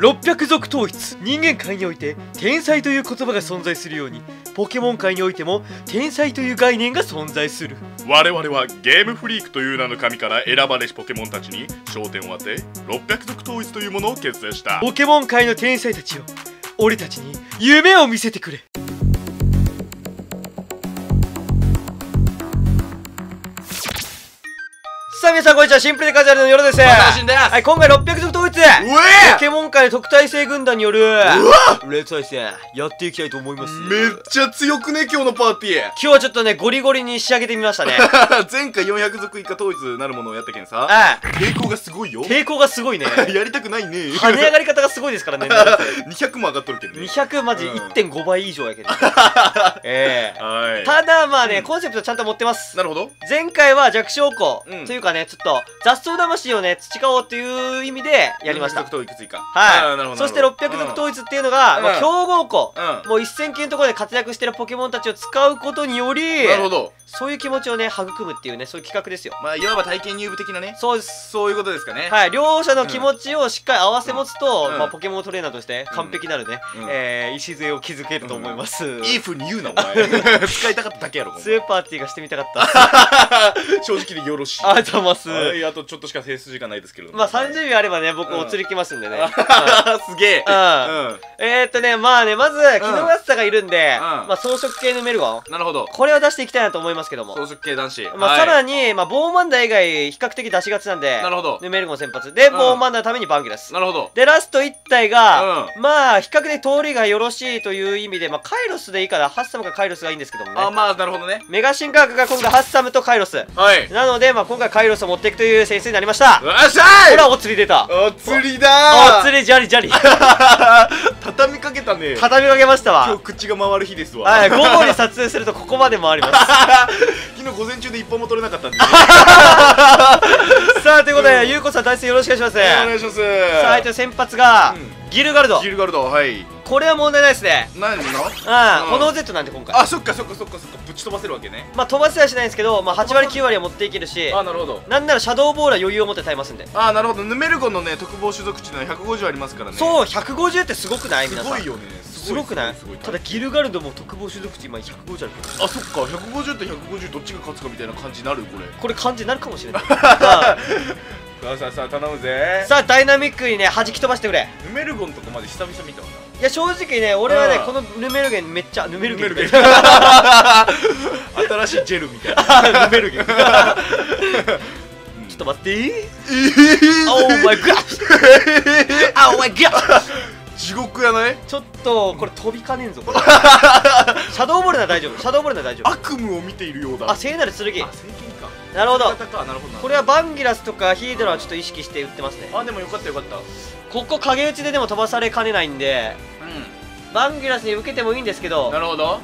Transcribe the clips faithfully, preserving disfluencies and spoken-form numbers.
ろっぴゃくぞく統一。人間界において天才という言葉が存在するように、ポケモン界においても天才という概念が存在する。我々はゲームフリークという名の神から選ばれしポケモンたちに焦点を当て、ろっぴゃくぞく統一というものを結成した。ポケモン界の天才たちよ、俺たちに夢を見せてくれ。さあ皆さんこんにちは、シンプルでカジュアルの夜です。はい、今回ろっぴゃくぞく統一ポケモン界の特待生軍団によるレッツ対戦やっていきたいと思います。めっちゃ強くね、今日のパーティー。今日はちょっとね、ゴリゴリに仕上げてみましたね。前回よんひゃくぞく以下統一なるものをやったけんさ、抵抗がすごいよ。抵抗がすごいね。やりたくないね。跳ね上がり方がすごいですからね。にひゃくも上がっとるけどね。にひゃくマジ いってんごばい以上やけど。ええ、ただまあね、コンセプトちゃんと持ってます。なるほど。前回は弱小校というかね、ちょっと雑草魂をね培おうという意味でやりました。はい。そしてろっぴゃくぞく統一っていうのが、まあ、強豪校、うん、もういっせんきんのところで活躍してるポケモンたちを使うことにより、なるほど、そういう気持ちをね育むっていうね、そういう企画ですよ。まあいわば体験入部的なね。そうです、そういうことですかね。はい。両者の気持ちをしっかり合わせ持つと、まあポケモントレーナーとして完璧なるね、え礎を築けると思います。いいふうに言うなお前。使いたかっただけやろ。スーパーティーがしてみたかった。正直でよろしい。ありがとうございます。あとちょっとしか提出時間ないですけど、まあさんじゅうびょうあればね、僕お釣りきますんでね。すげえ。えっとね、まあね、まずキノガッサがいるんで、まあ草食系のメルゴン、なるほど、これは出していきたいなと思います。ますけども、草食系男子、まあさらにまあボーマンダ以外比較的出しがちなんで、なるほど、でメルゴン先発でボーマンダのためにバンギラス、なるほど、でラストいったいがまあ比較的通りがよろしいという意味で、まあカイロスでいいからハッサムかカイロスがいいんですけどもね。あ、まあなるほどね。メガ進化学が今回ハッサムとカイロスなので、まあ今回カイロスを持っていくという戦術になりました。よっしゃい。ほらお釣り出た。お釣りだ。お釣りジャリジャリ。畳みかけたね。畳みかけましたわ。今日口が回る日ですわ。はい、午後に撮影するとここまで回ります。昨日午前中で一本も取れなかったんで。さあということで、ゆうこさん対戦よろしくお願いします。お願いします。さあ相手の先発がギルガルド。ギルガルド、はい、これは問題ないですね。何の？うん、炎 Z なんで今回。あ、そっかそっかそっかそっか、ぶち飛ばせるわけね。まあ飛ばせはしないんですけど、まあはちわりきゅうわりは持っていけるし、あ、なるほど。なんならシャドーボールは余裕を持って耐えますんで。あ、なるほど。ヌメルゴンのね特防種族値のひゃくごじゅうありますからね。そう、ひゃくごじゅうってすごくない皆さん。すごいよね。すごくない？ただギルガルドも特防種族値今ひゃくごじゅうあるけど。あ、そっか。ひゃくごじゅうとひゃくごじゅうどっちが勝つかみたいな感じになるこれ。これ感じになるかもしれない。さあさあさあ頼むぜ。さあダイナミックにね弾き飛ばしてくれ。ヌメルゴンとかまで久々見たわな。いや正直ね、俺はねこのヌメルゲンめっちゃヌメルゲン新しいジェルみたいなヌメルゲン。ちょっと待って。えあお前ガッあお前ガッ地獄やない？ちょっとこれ飛びかねんぞこれ。シャドーボールなら大丈夫。シャドーボールなら大丈夫。悪夢を見ているようだ。あ、聖なる剣。あ、聖剣か。なるほど。これはバンギラスとかヒードラはちょっと意識して打ってますね。あ、でもよかったよかった。ここ影打ちででも飛ばされかねないんで、うん、バンギラスに受けてもいいんですけど。なるほど。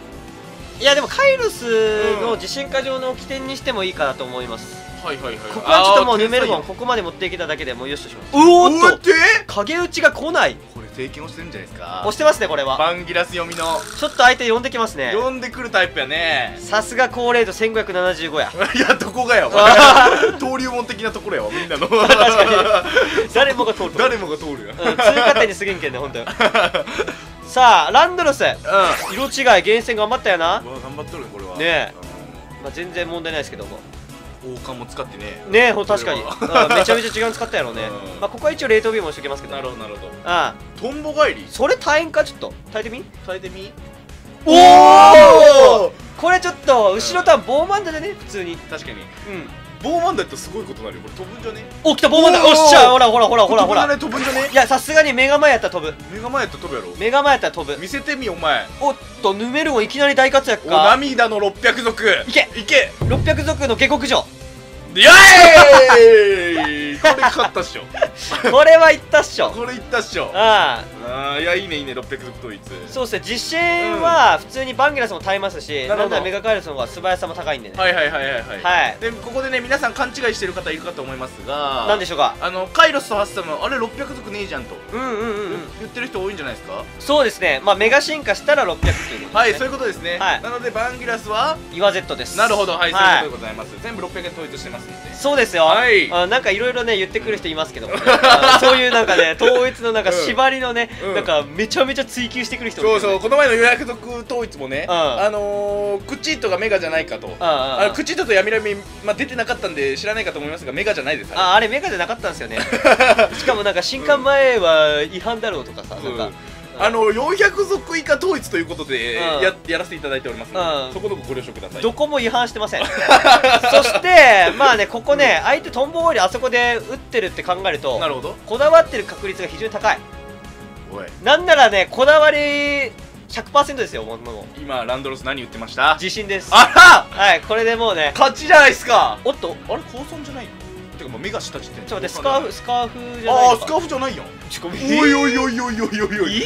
いやでもカイロスの自信過剰の起点にしてもいいかなと思います。はいはいはい。ここはちょっともうヌメルゴンここまで持っていけただけでもうよしとします。おおっと、影打ちが来ない。これ経験をしてるんじゃないですか。押してますね。これはバンギラス読みのちょっと相手呼んできますね。呼んでくるタイプやね。さすが高レートせんごひゃくななじゅうごや。いやどこがや登竜門的なところやわ、みんなの。確かに誰もが通る誰もが通るや。通過点にすげんけんねほんとよ。さあランドロス、色違い厳選頑張ったよな。頑張っとるねこれはね。まあ全然問題ないですけども、王冠も使ってねねえ、ほん確かにめちゃめちゃ時間使ったやろうね。まあここは一応冷凍ビームもしときますけど。なるほどなるほど。ああトンボ返り、それ大変か。ちょっと耐えてみ耐えてみ。おおこれちょっと後ろターンボーマンダでね普通に。確かに、うん、ボーマンダってすごいことになるよこれ。飛ぶんじゃね。お、来たボーマンダ。おっしゃ、ほらほらほらほらほら。飛ぶんじゃね。いやさすがにメガ前やったら飛ぶ。メガ前やったら飛ぶやろ。メガ前やったら飛ぶ。見せてみお前。おっとヌメルゴンいきなり大活躍か。お、涙のろっぴゃくぞく。いけいけ。ろっぴゃくぞくの下克上。イエーイ。これ勝ったっしょ。これはいったっしょ。これいったっしょ。ああ、いやいいねいいね。ろっぴゃくぞく統一。そうですね、実戦は普通にバンギラスも耐えますし、なんならメガカイロスの方が素早さも高いんでね。はいはいはいはいはい。でここでね、皆さん勘違いしてる方いるかと思いますが、何でしょうか、あのカイロスとハッサムあれろっぴゃくぞくねえじゃんとうんうんうん言ってる人多いんじゃないですか。そうですね、まあメガ進化したらろっぴゃくということです。はい、そういうことですね。なのでバンギラスはイワゼットです。なるほど、はい、そういうことでございます。全部ろっぴゃくえん統一してます。そうですよ。なんかいろいろをね言ってくる人いますけど、そういうなんかね統一のなんか縛りのねなんかめちゃめちゃ追求してくる人。そうそう、この前の予約族統一もね、あのクチッとがメガじゃないかと、クチッとと闇ラメ出てなかったんで知らないかと思いますが、メガじゃないです。あれメガじゃなかったんですよね。しかもなんか新刊前は違反だろうとかさ、なんかあのよんひゃく族以下統一ということで や, やらせていただいておりますので、そこどこご了承ください。どこも違反してません。そしてまあね、ここね、うん、相手トンボよりあそこで打ってるって考えると、なるほど、こだわってる確率が非常に高い。おい、なんならねこだわり ひゃくパーセント ですよ。もう今ランドロス何言ってました？自信です。あら、はい、これでもうね勝ちじゃないですか。おっと、あれ高尊じゃないの？てかまあ目が下ちって。ちょっと待って、スカーフスカーフじゃない。ああスカーフじゃないやん。ちょっと待って。おいおいおいおいおいおいおい。おい。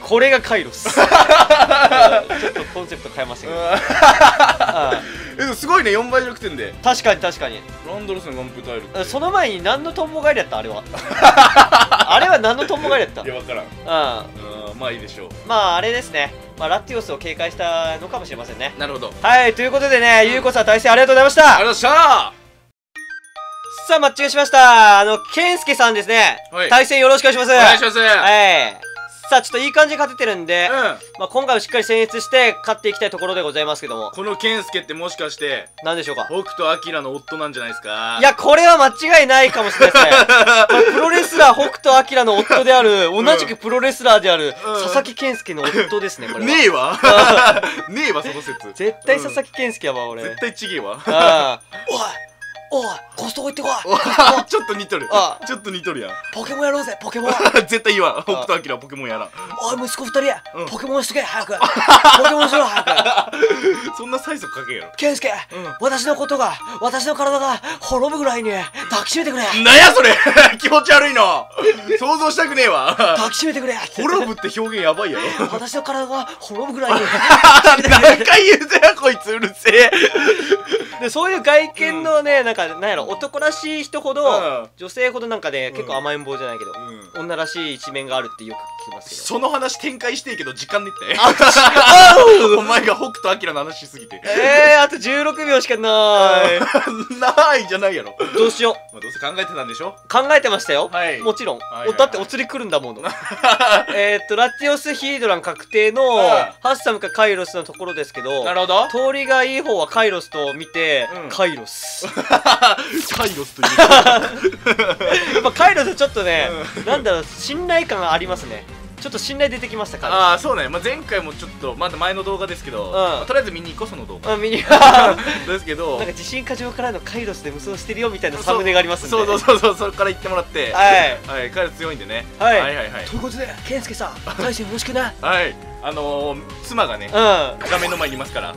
これがカイロス。ちょっとコンセプト変えましたけど。えすごいね、よんばい弱点で。確かに確かに。ランドロスのガンプタイル。その前に何のトンボ帰りやったあれは。あれは何のトンボ帰りやった。いやわからん。うん、まあいいでしょう。まああれですね。まあ、ラティオスを警戒したのかもしれませんね。なるほど。はい、ということでね、ゆうこさん対戦ありがとうございました。ありがとうございました。さあマッチングしました。あのケンスケさんですね、はい、対戦よろしくお願いします。お願いします。はい、さあちょっといい感じで勝ててるんで、うん、まあ今回もしっかり選出して勝っていきたいところでございますけども、この健介ってもしかして何でしょうか、北斗晶の夫なんじゃないですか。いやこれは間違いないかもしれないですね。プロレスラー北斗晶の夫である、同じくプロレスラーである、うん、佐々木健介の夫ですねこれは。ねえわねえわその説。絶対佐々木健介やわ俺。絶対ちげえわ。おいコストコ行ってこい。ちょっと似とる、ちょっと似とるやん。ポケモンやろうぜポケモン。絶対いいわ、北斗晶ポケモンやら。おい息子二人や、ポケモンしとけ早く、ポケモンしろ早く。そんな催促かけんやろ。健介、私のことが、私の体が滅ぶぐらいに抱きしめてくれ。なんやそれ気持ち悪いの、想像したくねえわ。抱きしめてくれ。滅ぶって表現やばいやろ。私の体が滅ぶぐらいに何回言うてやこいつうるせえ。でそういう外見のね、なんかなんやろ、男らしい人ほど女性ほどなんかね結構甘えん坊じゃないけど女らしい一面があるってよく聞きますけど、その話展開していいけど時間でってお前が北斗晶の話しすぎて。えーあとじゅうろくびょうしかないないじゃないやろ。どうしよう。どうせ考えてたんでしょ。考えてましたよ、もちろん。だってお釣り来るんだもの。えっとラティオスヒードラン確定のハッサムかカイロスのところですけど、なるほど、通りがいい方はカイロスと見てカイロスカイロスというやっぱカイロスちょっとね、うん、なんだろう、信頼感ありますね。ちょっと信頼出てきましたから。ああそうね、まあ、前回もちょっとまだ前の動画ですけど、うん、まあ、とりあえず見に行こうその動画、うん、見に行こうですけど、なんか自信過剰からのカイロスで無双してるよみたいなサムネがありますんで、そうそうそうそう、それから行ってもらって、はい、はい、カイロス強いんでね、はい、はいはいはい。ということで健介さん大臣よろしくな。はい、あのー、妻がね、うん、画面の前にいますから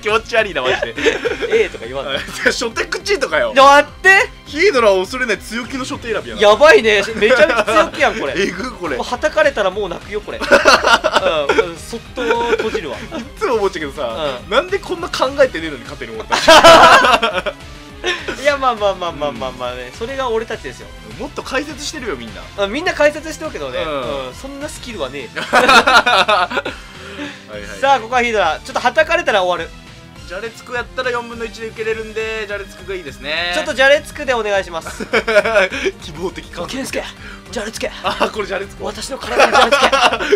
気持ち悪いなマジで。ええとか言わない。初手口とかよ。やって。ヒードラを恐れない強気の初手選びやな。やばいね。めちゃめちゃ強気やんこれ。えぐこれ。はたかれたらもう泣くよこれ。うん。そっと閉じるわ。いつも思っちゃうけどさ、なんでこんな考えてねえのに勝てる思った。いやまあまあまあまあまあまあね、それが俺たちですよ。もっと解説してるよみんな。みんな解説してるけどね。そんなスキルはねえ。さあここはヒードラ、ちょっとはたかれたら終わる。じゃれつくやったらよんぶんのいちで受けれるんで、じゃれつくがいいですね。ちょっとじゃれつくでお願いします。希望的か。健介じゃれつけ。あ、これじゃれつく、私の体にじゃれ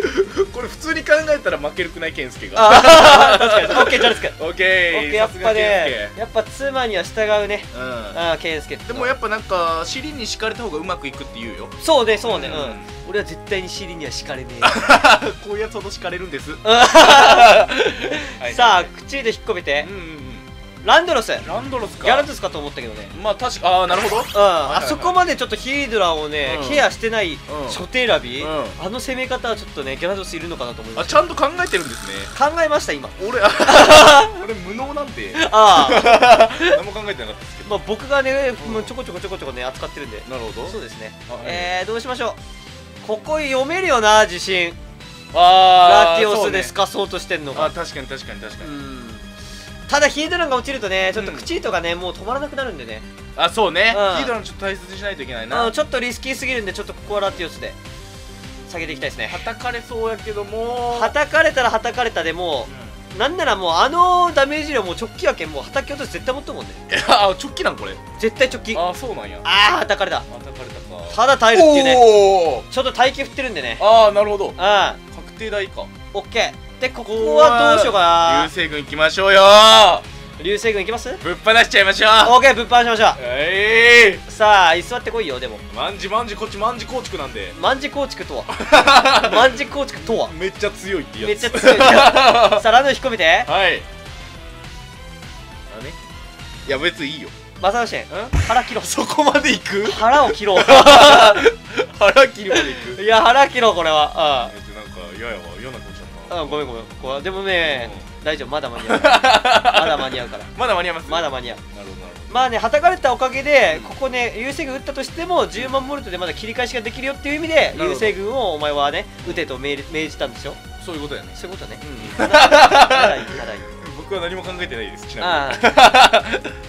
つけ。これ普通に考えたら負けるくない健介が。ああ確かに。オッケーじゃれつく、オッケー。やっぱね、やっぱ妻には従うね、うん、健介って。でもやっぱなんか尻に敷かれた方がうまくいくって言うよ。そうねそうね、うん、俺は絶対に尻には敷かれねえ。こういうやつほど敷かれるんです。さあ口で引っ込めて、ランドロス、ランドロスかギャランドスかと思ったけどね。まあ確か、ああなるほど。あそこまでちょっとヒードラをねケアしてない初手選び、あの攻め方はちょっとねギャランドスいるのかなと思います。ちゃんと考えてるんですね。考えました今俺。俺無能なんで、ああ何も考えてなかったですけど、まあ僕がねちょこちょこちょこちょこね扱ってるんで。なるほど、そうですね。えどうしましょう。ここ読めるよな自信。ラティオスで透かそうとしてんのか。確かに確かに確かに。ただヒードランが落ちるとねちょっとクチートがねもう止まらなくなるんでね。あそうね、ヒードランちょっと大切にしないといけないな。ちょっとリスキーすぎるんで、ちょっとここはラティオスで下げていきたいですね。はたかれそうやけども、はたかれたらはたかれたでもうなんならもうあのダメージ量もう直帰やけんもう畑落とし絶対持っとるもんね。いやあ直帰なんこれ絶対直帰。ああそうなんや。ああ叩かれた叩かれたか。ただ耐えるっていうね。ちょっと耐久振ってるんでね。ああなるほど。うん確定台かオッケー。でここはどうしようかな。流星群行きましょうよ。流星群行きます。ぶっ放しちゃいましょう。オッケーぶっ放しましょう。ええさあ居座ってこいよ。でも万事万事こっち万事構築なんで万事構築とは万事構築とはめっちゃ強いってやつめっちゃ強いさあランド引っ込めてはいダメいや別にいいよ正義ん腹切ろうそこまで行く腹を切ろう腹切るまで行くいや腹切ろうこれはうんなんか嫌やわ嫌なことしちゃったうんごめんごめんこれでもね大丈夫まだ間に合うまだ間に合うからまだ間に合いますまだ間に合うなるほどなるほどまあねはたかれたおかげでここね流星群打ったとしてもじゅうまんボルトでまだ切り返しができるよっていう意味で流星群をお前はね打てと命じたんでしょ。そういうことやねそういうことねうん僕は何も考えてないですちなみに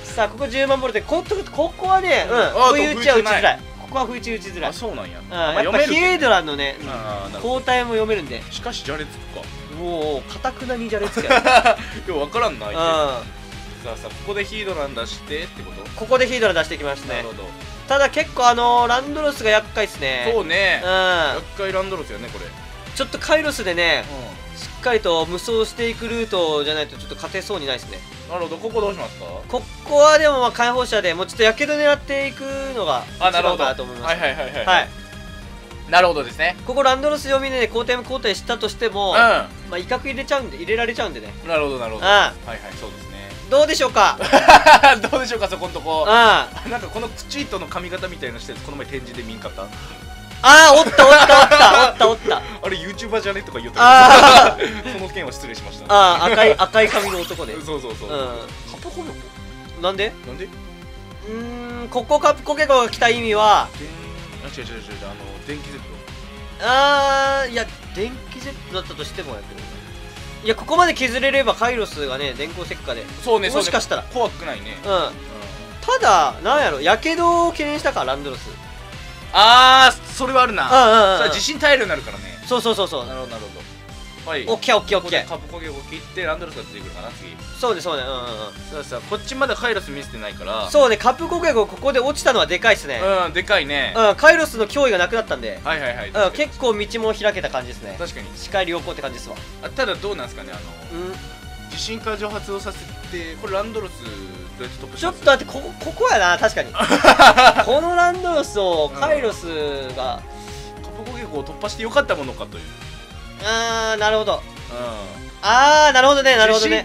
さあここじゅうまんボルトでここはね不意打ちは打ちづらいここは不意打ち打ちづらいあそうなんややっぱヒエドラのね交代も読めるんでしかしじゃれつくかもうかたくなにじゃれつけよう分からんな相手さあさあここでヒードラン出してってことここでヒードラン出してきましたね。ただ結構あのランドロスが厄介ですね。そうね厄介ランドロスよねこれちょっとカイロスでねしっかりと無双していくルートじゃないとちょっと勝てそうにないですね。なるほどここどうしますか。ここはでも解放者でもうちょっとやけど狙っていくのが一番かなと思います。はいはいはいはいはいなるほどですね。ここランドロス読みでね交代も交代したとしても、うん、まあ威嚇入れちゃうんで入れられちゃうんでね。なるほどなるほど。はいはいそうですね。どうでしょうか。どうでしょうかそこんとこ。うん。なんかこのクチートの髪型みたいなしてこの前展示で見んかった。ああおったおったおったおったおった。あれユーチューバーじゃねとか言ってた。その件は失礼しました。ああ赤い赤い髪の男で。そうそうそう。うん。カポココ。なんで？なんで？うんここカポココが来た意味は。違う違う違うあの電気ゼットああいや電気ゼットだったとしてもやってるいやここまで削れればカイロスがね電光石火でそうねもしかしたら怖くないねうんただなんやろやけどを懸念したかランドロスああそれはあるなああ地震耐えるようになるからねそうそうそうそうなるほどなるほどはいオッケーオッケーオッケーカップコゲを切ってランドロスが出てくるかな次そうねそうねうんうんうんそうこっちまだカイロス見せてないからそうねカップ攻撃をここで落ちたのはでかいっすねうんでかいねうんカイロスの脅威がなくなったんではいはいはいうん結構道も開けた感じですね確かに視界良好って感じですわあただどうなんですかねあの地震から蒸発をさせてこれランドロスどうやって突破しますちょっと待ってここここやな確かにこのランドロスをカイロスがカップ攻撃を突破してよかったものかというあーなるほどうんあーなるほどねなるほどね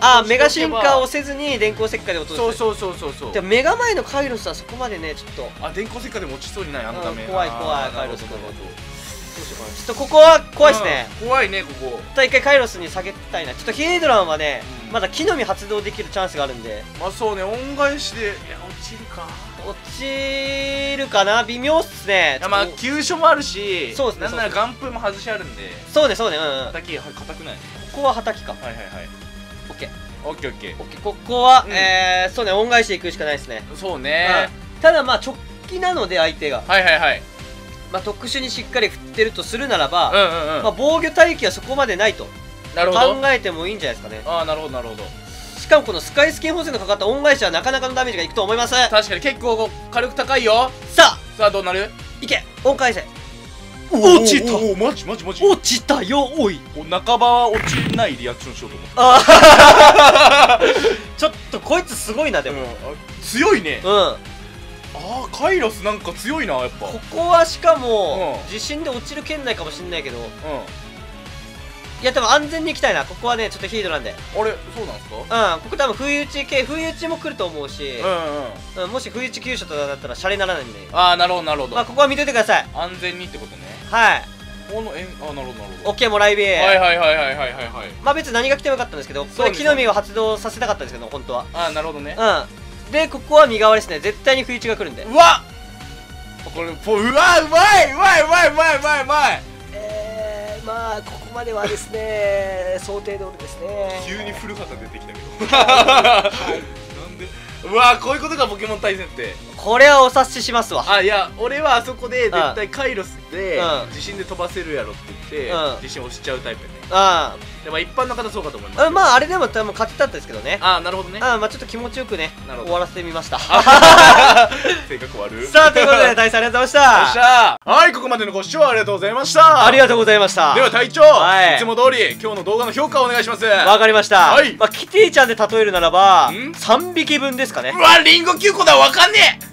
あメガ進化をせずに電光石火で落とすそうそうそうそうそうでもメガ前のカイロスはそこまでねちょっとあ電光石火でも落ちそうにないあのダメ怖い怖いカイロスのことちょっとここは怖いですね怖いねここ一回カイロスに下げたいなちょっとヒエドランはねまだ木の実発動できるチャンスがあるんでまあそうね恩返しでいや落ちるか落ちるかな微妙っすねまあ急所もあるしそうですねなんなら眼風も外しあるんでそうねそうねうん硬くないここははたきかはいはいはいオッケーオッケーオッケーオッケーここは、うん、えー、そうね恩返していくしかないですねそうね、うん、ただまあ直帰なので相手がはいはいはいまあ特殊にしっかり振ってるとするならばまあ防御帯域はそこまでないとなるほど考えてもいいんじゃないですかねああなるほどなるほどしかもこのスカイスキン補正のかかった恩返しはなかなかのダメージがいくと思います確かに結構火力高いよさあさあどうなるいけ恩返せ落ちたマジマジマジ落ちたよおい半ばは落ちないリアクションしようと思ってあちょっとこいつすごいなでも強いねうんああカイロスなんか強いなやっぱここはしかも地震で落ちる圏内かもしれないけどいや多分安全に行きたいなここはねちょっとヒードなんであれそうなんですかうんここ多分不意打ち系不意打ちも来ると思うしもし不意打ち急所とかだったらシャレならないんでああなるほどなるほどここは見ててください安全にってことねはいこの円あなるほどなるほどオッケーもらい火はいはいはいはいはいはいはいまあ別に何が来てもよかったんですけどこれ木の実を発動させたかったんですけど本当はああなるほどねうんでここは身代わりですね絶対に不意打ちが来るんでうわっこれうわうまいうまいうまいうまいうまいうまいえーまあここまではですね想定通りですね急に古畑出てきたけどなんでうわこういうことかポケモン対戦ってこれはお察ししますわ。あ、いや俺はあそこで絶対カイロスで地震で飛ばせるやろって言って地震押しちゃうタイプやね。ああ、一般の方そうかと思います。まああれでも多分勝てたんですけどね。ああ、なるほどね。ああ、まあちょっと気持ちよくね終わらせてみました。性格悪い。さあ、ということで隊長ありがとうございました。はい、ここまでのご視聴ありがとうございました。ありがとうございました。では隊長、いつも通り今日の動画の評価をお願いします。わかりました。キティちゃんで例えるならばさんびきぶんですかね。うわ、リンゴきゅうこだ。わかんねえ。